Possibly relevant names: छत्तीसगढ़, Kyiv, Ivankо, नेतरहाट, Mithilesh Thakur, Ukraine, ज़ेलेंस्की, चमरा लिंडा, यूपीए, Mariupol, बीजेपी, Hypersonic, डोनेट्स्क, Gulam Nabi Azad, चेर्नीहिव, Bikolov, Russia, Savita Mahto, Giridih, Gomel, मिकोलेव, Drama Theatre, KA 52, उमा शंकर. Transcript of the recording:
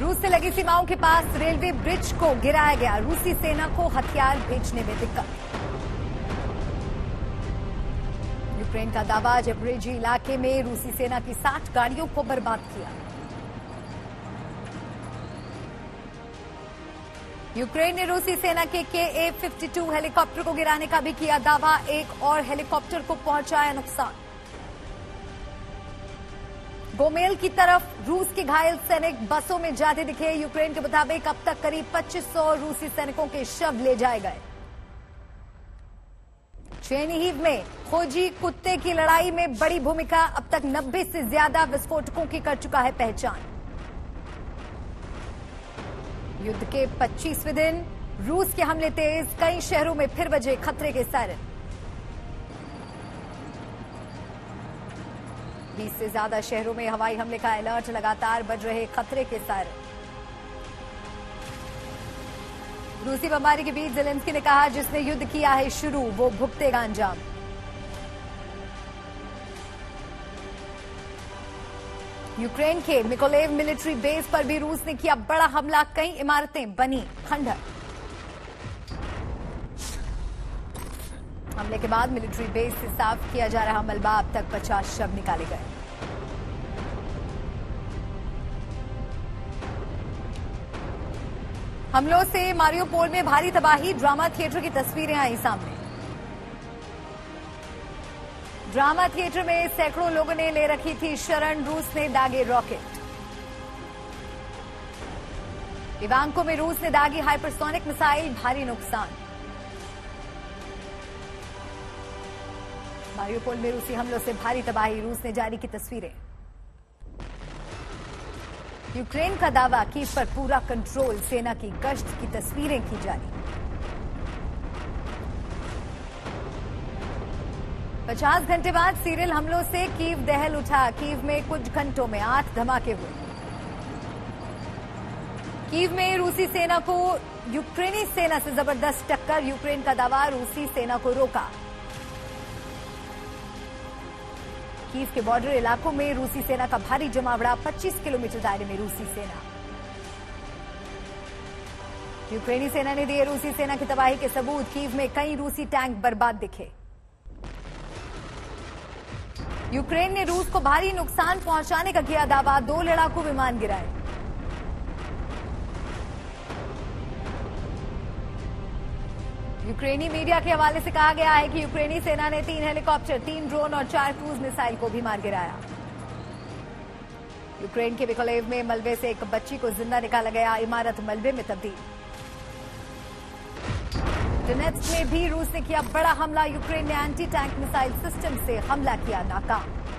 रूस से लगी सीमाओं के पास रेलवे ब्रिज को गिराया गया, रूसी सेना को हथियार भेजने में दिक्कत। यूक्रेन का दावा, ज़ेब्रिजी इलाके में रूसी सेना की 60 गाड़ियों को बर्बाद किया। यूक्रेन ने रूसी सेना के KA 52 हेलीकॉप्टर को गिराने का भी किया दावा, एक और हेलीकॉप्टर को पहुंचाया नुकसान। गोमेल की तरफ रूस के घायल सैनिक बसों में जाते दिखे। यूक्रेन के मुताबिक अब तक करीब 2500 रूसी सैनिकों के शव ले जाए गए। चेर्नीहिव में खोजी कुत्ते की लड़ाई में बड़ी भूमिका, अब तक 90 से ज्यादा विस्फोटकों की कर चुका है पहचान। युद्ध के 25वें दिन रूस के हमले तेज, कई शहरों में फिर बजे खतरे के सायरन। 20 से ज्यादा शहरों में हवाई हमले का अलर्ट, लगातार बढ़ रहे खतरे के सायरन। रूसी बमबारी के बीच ज़ेलेंस्की ने कहा, जिसने युद्ध किया है शुरू वो भुगतेगा अंजाम। यूक्रेन के मिकोलेव मिलिट्री बेस पर भी रूस ने किया बड़ा हमला, कई इमारतें बनी खंडहर। हमले के बाद मिलिट्री बेस से साफ किया जा रहा मलबा, अब तक 50 शव निकाले गए। हमलों से मारियोपोल में भारी तबाही, ड्रामा थिएटर की तस्वीरें आई सामने। ड्रामा थिएटर में सैकड़ों लोगों ने ले रखी थी शरण, रूस ने दागे रॉकेट। इवांको में रूस ने दागी हाइपरसोनिक मिसाइल, भारी नुकसान। मारियोपोल में रूसी हमलों से भारी तबाही, रूस ने जारी की तस्वीरें। यूक्रेन का दावा, कीव पर पूरा कंट्रोल, सेना की गश्त की तस्वीरें की जारी। 50 घंटे बाद सीरियल हमलों से कीव दहल उठा, कीव में कुछ घंटों में 8 धमाके हुए। कीव में रूसी सेना को यूक्रेनी सेना से जबरदस्त टक्कर, यूक्रेन का दावा, रूसी सेना को रोका। कीव के बॉर्डर इलाकों में रूसी सेना का भारी जमावड़ा, 25 किलोमीटर दायरे में रूसी सेना। यूक्रेनी सेना ने दिए रूसी सेना की तबाही के सबूत, कीव में कई रूसी टैंक बर्बाद दिखे। यूक्रेन ने रूस को भारी नुकसान पहुंचाने का किया दावा, 2 लड़ाकू विमान गिराए। यूक्रेनी मीडिया के हवाले से कहा गया है कि यूक्रेनी सेना ने 3 हेलीकॉप्टर, 3 ड्रोन और 4 क्रूज मिसाइल को भी मार गिराया। यूक्रेन के बिकोलेव में मलबे से एक बच्ची को जिंदा निकाला गया, इमारत मलबे में तब्दील। डोनेट्स्क में भी रूस ने किया बड़ा हमला, यूक्रेन ने एंटी टैंक मिसाइल सिस्टम से हमला किया नाकाम।